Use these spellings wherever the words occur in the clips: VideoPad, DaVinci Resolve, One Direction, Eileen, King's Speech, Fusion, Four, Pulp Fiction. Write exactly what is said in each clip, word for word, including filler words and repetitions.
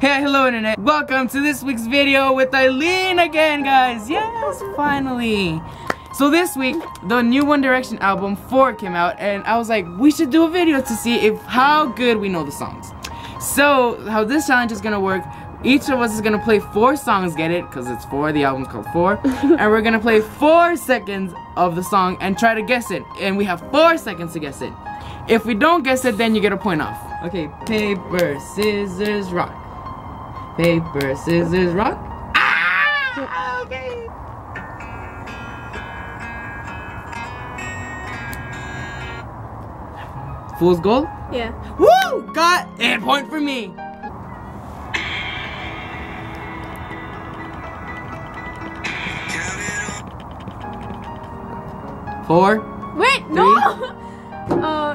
Hey, hello internet. Welcome to this week's video with Eileen again, guys. Yes, finally. So this week, the new One Direction album, Four, came out, and I was like, we should do a video to see if how good we know the songs. So, how this challenge is gonna work, each of us is gonna play four songs, get it? Because it's four, the album's called Four. And we're gonna play four seconds of the song and try to guess it. And we have four seconds to guess it. If we don't guess it, then you get a point off. Okay, paper, scissors, rock. Paper, scissors, rock. Ah! Okay. Fool's gold? Yeah. Woo! Got it! Point for me! Four. Wait, three. No! Uh,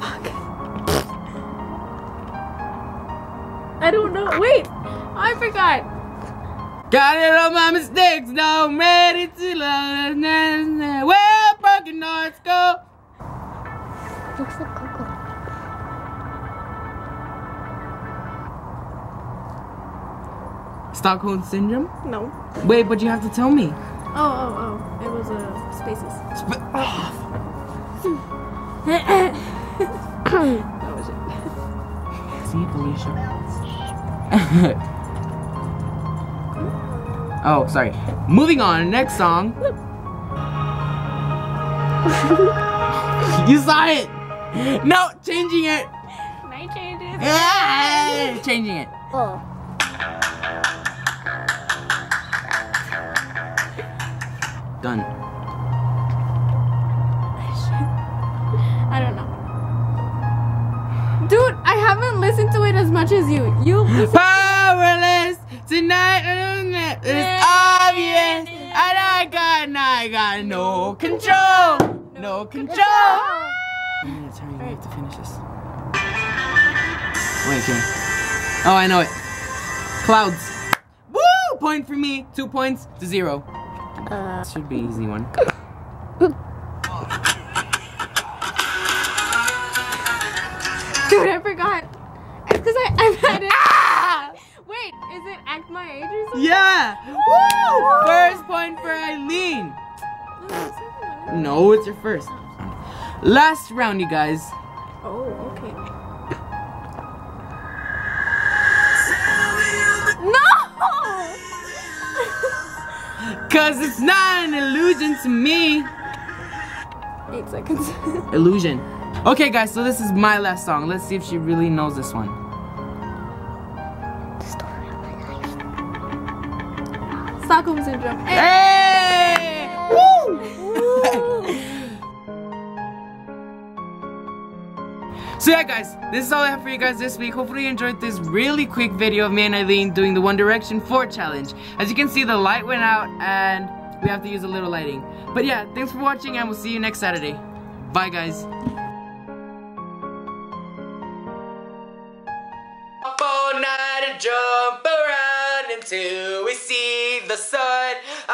fuck. I don't know. Wait! I forgot. Got it on my mistakes. Now I'm ready to love. Nah, nah, nah. Well, broken hearts go. Looks like Coco. Stockholm Syndrome? No. Wait, but you have to tell me. Oh, oh, oh. It was, uh, Spaces. Sp oh. That was it. See, Felicia. Oh, sorry. Moving on, next song. You saw it! No, changing it. My changes. Yeah, changing it. Oh. Done. I don't know. Dude, I haven't listened to it as much as you. You listen powerless tonight. It's obvious. And I got, and I got no control. No control. I need to tell you, we have to finish this. Wait, Jane. Oh, I know it. Clouds. Woo! Point for me. Two points to zero. Uh, this should be an easy one. Dude, I forgot. It's because I've had it. Ah! Wait, is it Act My Age or something? Yeah! Woo! First point for Eileen. No, it's your first. Last round, you guys. Oh, okay. No! Cause it's not an illusion to me. Eight seconds. Illusion. Okay, guys, so this is my last song. Let's see if she really knows this one. The story of my life. Stockholm Syndrome. Hey! Hey! Woo! So yeah, guys, this is all I have for you guys this week. Hopefully you enjoyed this really quick video of me and Eileen doing the One Direction four challenge. As you can see, the light went out and we have to use a little lighting. But yeah, thanks for watching and we'll see you next Saturday. Bye, guys. Up all night and jump around until we see the sun.